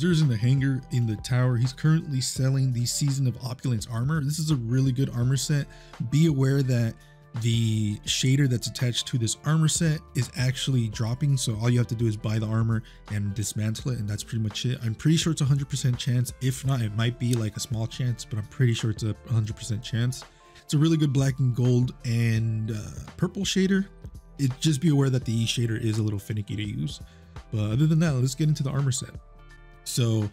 Zer's in the hangar in the tower. He's currently selling the Season of Opulence armor. This is a really good armor set. Be aware that the shader that's attached to this armor set is actually dropping, so all you have to do is buy the armor and dismantle it, and that's pretty much it. I'm pretty sure it's 100% chance. If not, it might be like a small chance, but I'm pretty sure it's a 100% chance. It's a really good black and gold and purple shader. It just be aware that the shader is a little finicky to use, but other than that, let's get into the armor set. So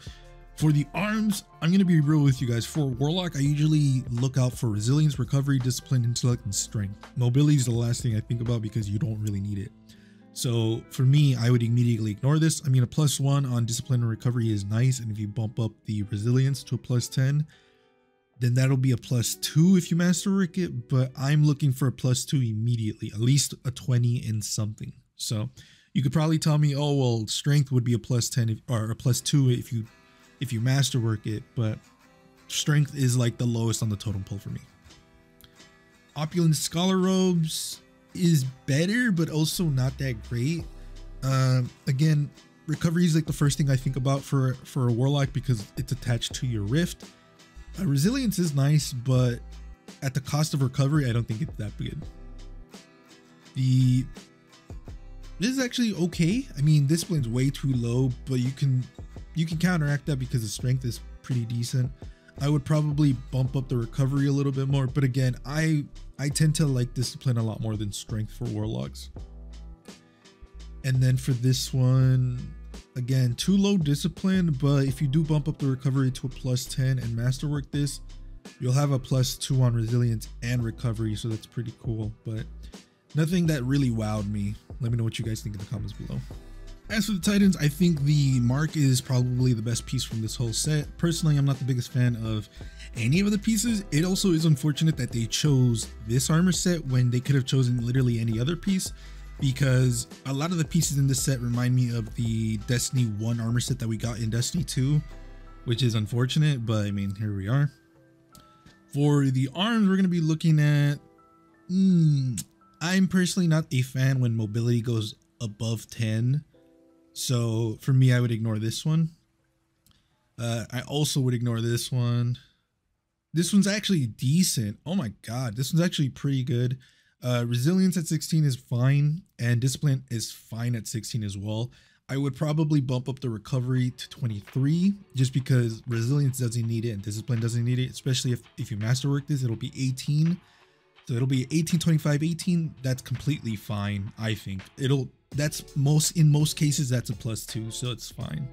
for the arms, I'm going to be real with you guys. For Warlock, I usually look out for Resilience, Recovery, Discipline, Intellect, and Strength. Mobility is the last thing I think about because you don't really need it. So for me, I would immediately ignore this. I mean, a +1 on Discipline and Recovery is nice, and if you bump up the Resilience to a +10, then that'll be a +2 if you master it, but I'm looking for a +2 immediately, at least a 20 and something. So you could probably tell me, oh, well, Strength would be a +10 or a +2 if you masterwork it, but Strength is like the lowest on the totem pole for me. Opulent Scholar Robes is better, but also not that great. Again, Recovery is like the first thing I think about for a Warlock because it's attached to your Rift. Resilience is nice, but at the cost of Recovery, I don't think it's that good. This is actually okay. I mean, Discipline's way too low, but you can counteract that because the Strength is pretty decent. I would probably bump up the Recovery a little bit more, but again, I tend to like Discipline a lot more than Strength for Warlocks. And then for this one, again, too low Discipline, but if you do bump up the Recovery to a +10 and masterwork this, you'll have a +2 on Resilience and Recovery, so that's pretty cool, but nothing that really wowed me. Let me know what you guys think in the comments below. As for the Titans, I think the Mark is probably the best piece from this whole set. Personally, I'm not the biggest fan of any of the pieces. It also is unfortunate that they chose this armor set when they could have chosen literally any other piece, because a lot of the pieces in this set remind me of the Destiny 1 armor set that we got in Destiny 2, which is unfortunate, but I mean, here we are. For the arms, we're going to be looking at... I'm personally not a fan when mobility goes above 10. So for me, I would ignore this one. I also would ignore this one. This one's actually decent. Oh my God, this one's actually pretty good. Resilience at 16 is fine, and Discipline is fine at 16 as well. I would probably bump up the Recovery to 23 just because Resilience doesn't need it and Discipline doesn't need it, especially if you masterwork this, it'll be 18. So it'll be 18, 25, 18. That's completely fine, I think. In most cases, that's a +2, so it's fine.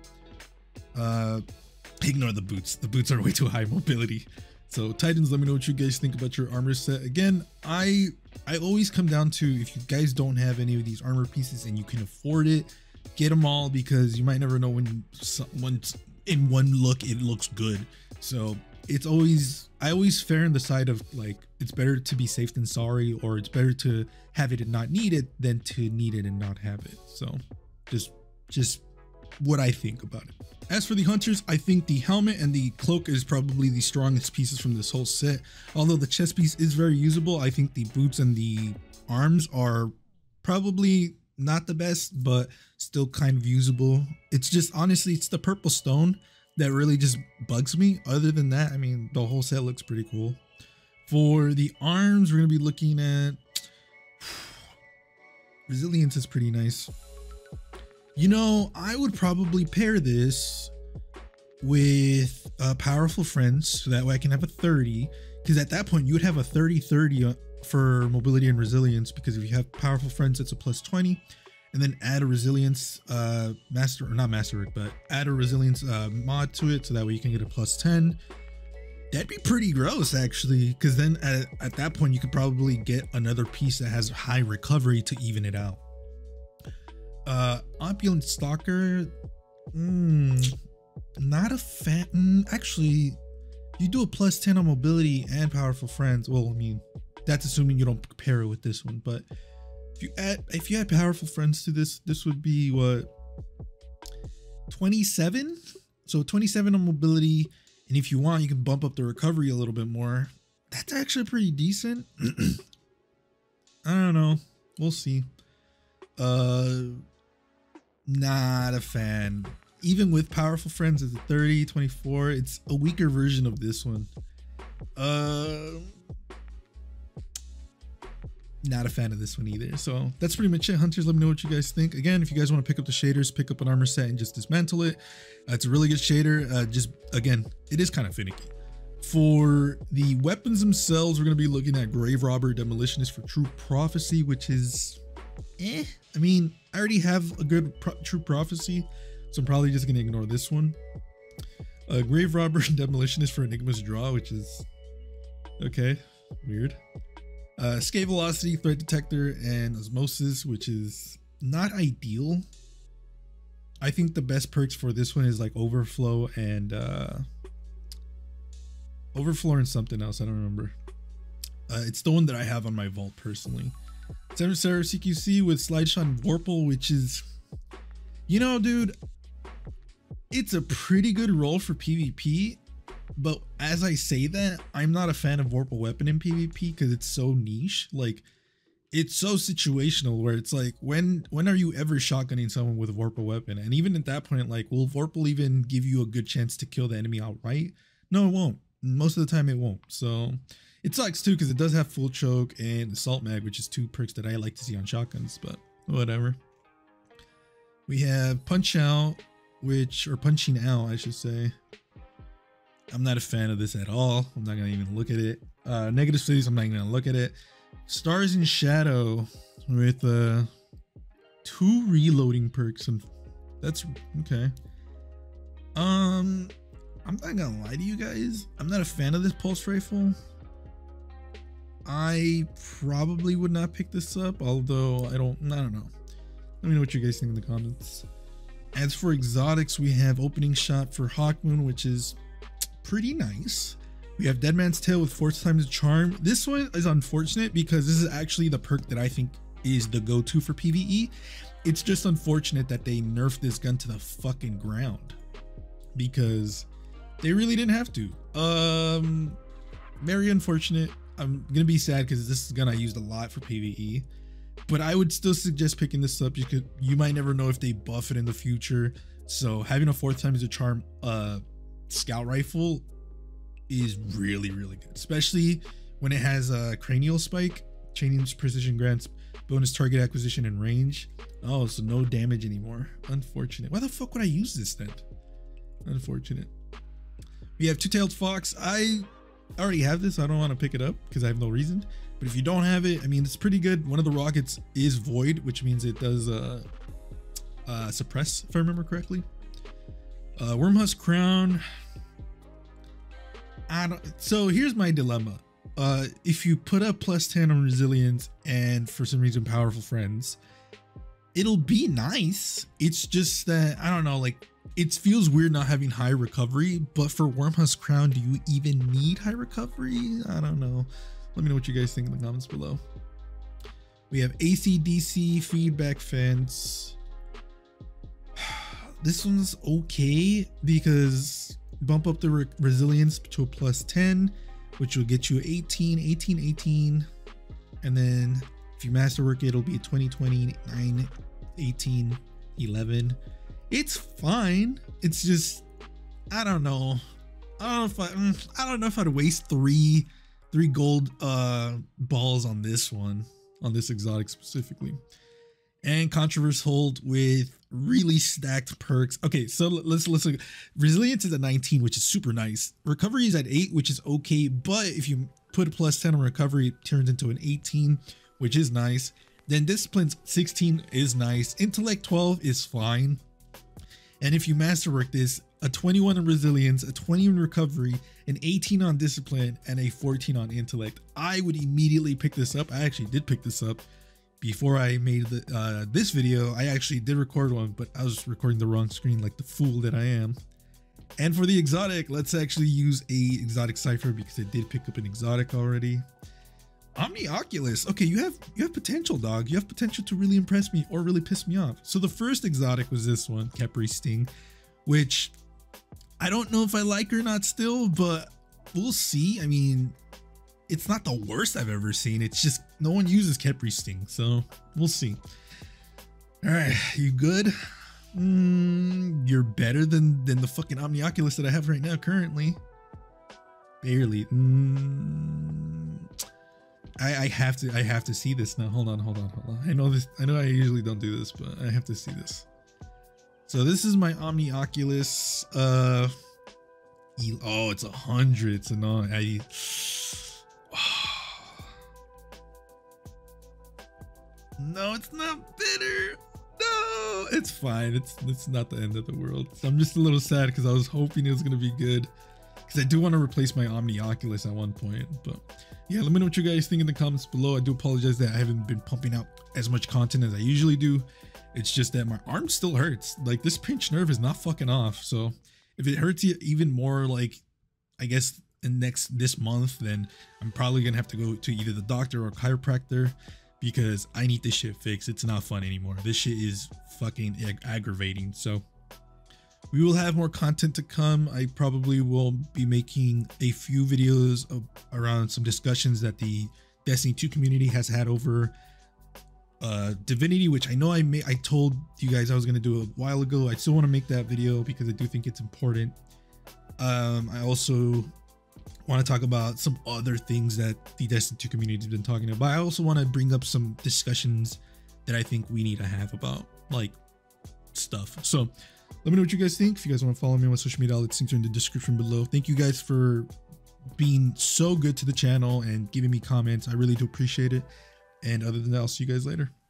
Ignore the boots. The boots are way too high mobility. So Titans, let me know what you guys think about your armor set. Again, I always come down to, if you guys don't have any of these armor pieces and you can afford it, get them all, because you might never know when someone's in one look, it looks good. So it's always, I always fare on the side of like, it's better to be safe than sorry, or it's better to have it and not need it than to need it and not have it. So just what I think about it. As for the Hunters, I think the helmet and the cloak is probably the strongest pieces from this whole set. Although the chest piece is very usable, I think the boots and the arms are probably not the best, but still kind of usable. It's just, honestly, it's the purple stone that really just bugs me. Other than that, I mean, the whole set looks pretty cool. For the arms, we're going to be looking at... Resilience is pretty nice. You know, I would probably pair this with Powerful Friends, so that way I can have a 30, because at that point you would have a 30-30 for mobility and resilience, because if you have Powerful Friends, it's a +20, and then add a resilience mod to it, so that way you can get a +10. That'd be pretty gross, actually, because then at that point you could probably get another piece that has high recovery to even it out. Opulent Stalker, not a fan. Actually, you do a +10 on mobility and Powerful Friends. Well, I mean, that's assuming you don't pair it with this one, but if you add Powerful Friends to this, this would be what, 27? So 27 on mobility, and if you want, you can bump up the recovery a little bit more. That's actually pretty decent. I don't know, we'll see. Not a fan. even with Powerful Friends at the 30, 24, it's a weaker version of this one. Not a fan of this one either. So that's pretty much it, Hunters. Let me know what you guys think. Again, if you guys want to pick up the shaders, pick up an armor set and just dismantle it. It's a really good shader. Just again, it is kind of finicky. For the weapons themselves, we're going to be looking at Grave Robber, Demolitionist for True Prophecy, which is eh. I mean, I already have a good True Prophecy, so I'm probably just going to ignore this one. Grave Robber and Demolitionist for Enigma's Draw, which is okay, weird. Escape Velocity, Threat Detector, and Osmosis, which is not ideal. I think the best perks for this one is like Overflow and something else. I don't remember. It's the one that I have on my vault personally. 7-star CQC with Slideshot and Vorpal, which is, you know, dude, it's a pretty good role for PvP. But as I say that, I'm not a fan of Vorpal Weapon in PvP because it's so niche. Like, it's so situational where it's like, when are you ever shotgunning someone with a Vorpal Weapon? And even at that point, like, will Vorpal even give you a good chance to kill the enemy outright? No, it won't. Most of the time, it won't. So it sucks too because it does have Full Choke and Assault Mag, which is two perks that I like to see on shotguns, but whatever. We have Punch Out, which, or Punching Out, I should say. I'm not a fan of this at all. I'm not gonna even look at it. Negative Cities, I'm not even gonna look at it. Stars in Shadow with 2 reloading perks, and that's okay. I'm not gonna lie to you guys, I'm not a fan of this pulse rifle. I probably would not pick this up, although I don't know. Let me know what you guys think in the comments. As for exotics, we have Opening Shot for Hawkmoon, which is pretty nice. We have Dead Man's Tale with Fourth Time is a Charm. This one is unfortunate because this is actually the perk that I think is the go-to for PvE. It's just unfortunate that they nerfed this gun to the fucking ground because they really didn't have to. Very unfortunate. I'm gonna be sad because this is a gun I used a lot for PvE, but I would still suggest picking this up. You might never know if they buff it in the future. So having a Fourth Time is a Charm scout rifle is really, really good, especially when it has a Cranial Spike, chaining precision grants, bonus target acquisition and range. Oh, so no damage anymore. Unfortunate. Why the fuck would I use this then? Unfortunate. We have Two-Tailed Fox. I already have this. I don't want to pick it up because I have no reason, but if you don't have it, I mean, it's pretty good. One of the rockets is void, which means it does suppress, if I remember correctly. Wormhusk Crown. So here's my dilemma. If you put up +10 on resilience and for some reason Powerful Friends, it'll be nice. It's just that, I don't know, like, it feels weird not having high recovery, but for Wormhusk Crown, do you even need high recovery? I don't know. Let me know what you guys think in the comments below. We have ACDC Feedback Fans. This one's okay because bump up the resilience to a +10, which will get you 18, 18, 18, and then if you masterwork it, it'll be 20, 20, 9, 18, 11. It's fine. It's just, I don't know if I'd waste three gold balls on this one, on this exotic specifically. And Controversy Hold with really stacked perks. Okay, so let's look. Resilience is at 19, which is super nice. Recovery is at 8, which is okay, but if you put a +10 on recovery, it turns into an 18, which is nice. Then Discipline's 16 is nice. Intellect 12 is fine. And if you masterwork this, a 21 on resilience, a 20 on recovery, an 18 on discipline, and a 14 on intellect. I would immediately pick this up. I actually did pick this up. Before I made this video, I actually did record one, but I was recording the wrong screen like the fool that I am. And for the exotic, let's actually use a exotic cipher because I did pick up an exotic already. Omnioculus. Okay, you have potential, dog. You have potential to really impress me or really piss me off. So the first exotic was this one, Kepri Sting, which I don't know if I like or not still, but we'll see. I mean, it's not the worst I've ever seen. It's just no one uses Kepri Sting, so we'll see. All right, you good? You're better than the fucking Omnioculus that I have right now currently. Barely. I have to see this now. Hold on. I know I usually don't do this, but I have to see this. So this is my Omnioculus. Oh, it's 100. It's an on. No, it's not bitter. No, it's fine. It's not the end of the world. So I'm just a little sad because I was hoping it was gonna be good. Because I do want to replace my Omnioculus at one point. But yeah, let me know what you guys think in the comments below. I do apologize that I haven't been pumping out as much content as I usually do. It's just that my arm still hurts. Like, this pinched nerve is not fucking off. So if it hurts even more, like, I guess this month, then I'm probably gonna have to go to either the doctor or a chiropractor, because I need this shit fixed. It's not fun anymore. This shit is fucking aggravating. So we will have more content to come. I probably will be making a few videos around some discussions that the Destiny 2 community has had over Divinity, which I know I told you guys I was going to do a while ago. I still want to make that video because I do think it's important. I also want to talk about some other things that the Destiny 2 community has been talking about. I also want to bring up some discussions that I think we need to have about, like, stuff. So let me know what you guys think. If you guys want to follow me on my social media outlets, links are in the description below. Thank you guys for being so good to the channel and giving me comments. I really do appreciate it. And other than that, I'll see you guys later.